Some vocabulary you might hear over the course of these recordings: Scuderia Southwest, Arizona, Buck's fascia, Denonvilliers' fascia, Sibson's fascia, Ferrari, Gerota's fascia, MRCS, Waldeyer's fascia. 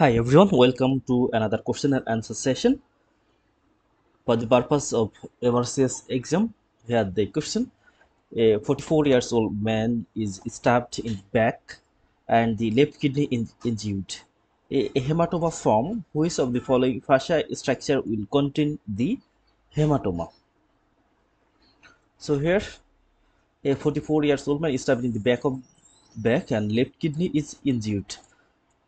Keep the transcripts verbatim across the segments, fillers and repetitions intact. Hi everyone, welcome to another question and answer session for the purpose of M R C S exam. Here the question: a forty-four years old man is stabbed in the back and the left kidney is injured. A, a hematoma forms. Which of the following fascia structure will contain the hematoma? So here a forty-four years old man is stabbed in the back of back and left kidney is injured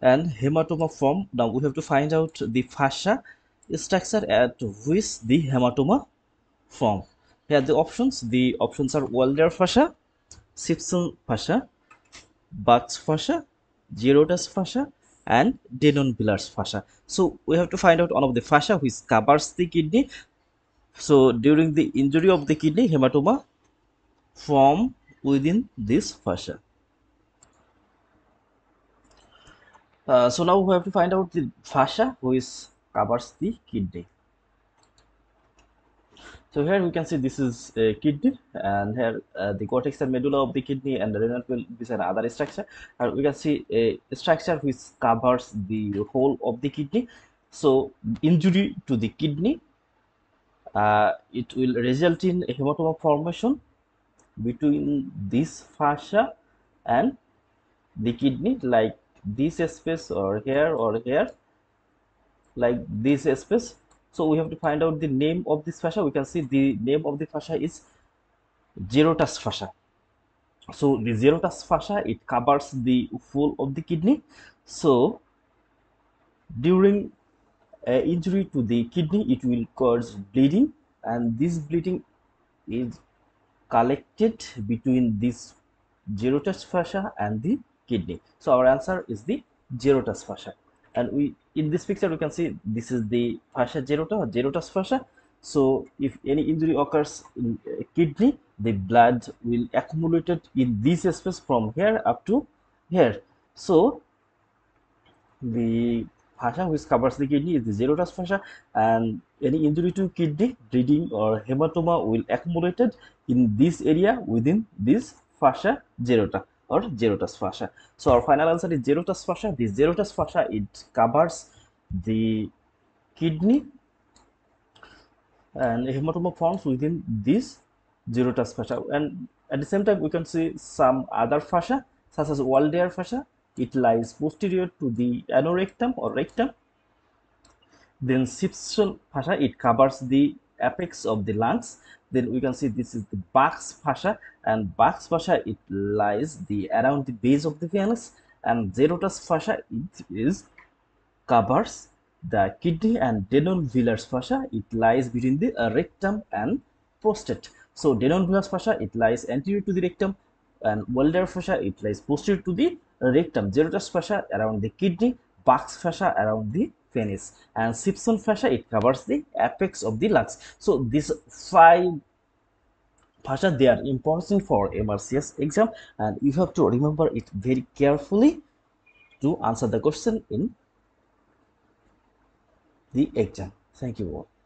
and hematoma form. Now we have to find out the fascia structure at which the hematoma form. Here are the options. The options are Waldeyer's fascia, Sibson's fascia, Buck's fascia, Gerota's fascia and Denonvilliers' fascia. So we have to find out one of the fascia which covers the kidney. So during the injury of the kidney, hematoma form within this fascia. Uh, so now we have to find out the fascia which covers the kidney. So here we can see this is a kidney, and here uh, the cortex and medulla of the kidney and the renal pelvis is another structure, and we can see a structure which covers the whole of the kidney. So injury to the kidney, uh, it will result in a hematoma formation between this fascia and the kidney, like this space or here or here, like this space. So we have to find out the name of this fascia. We can see the name of the fascia is Gerota's fascia. So the Gerota's fascia, it covers the full of the kidney. So during uh, injury to the kidney, it will cause bleeding, and this bleeding is collected between this Gerota's fascia and the kidney. So our answer is the Gerota's fascia. And we in this picture we can see this is the fascia Gerota or Gerota's fascia. So if any injury occurs in a kidney, the blood will accumulate in this space from here up to here. So the fascia which covers the kidney is the Gerota's fascia, and any injury to kidney, bleeding or hematoma will accumulate in this area within this fascia Gerota or Gerota's fascia. So our final answer is Gerota's fascia. This Gerota's fascia, it covers the kidney and hematoma forms within this Gerota's fascia. And at the same time we can see some other fascia such as Waldeyer's fascia. It lies posterior to the anorectum or rectum. Then Sibson's fascia, it covers the apex of the lungs. Then we can see this is the Buck's fascia, and Buck's fascia, it lies the around the base of the pharynx, and Gerota's fascia, it is covers the kidney, and Denonvilliers' fascia, it lies between the uh, rectum and prostate. So Denonvilliers' fascia, it lies anterior to the rectum, and Waldeyer's fascia, it lies posterior to the rectum. Gerota's fascia around the kidney, Buck's fascia around the penis, and Sibson's fascia, it covers the apex of the lungs. So these five fascia, they are important for M R C S exam, and you have to remember it very carefully to answer the question in the exam. Thank you all.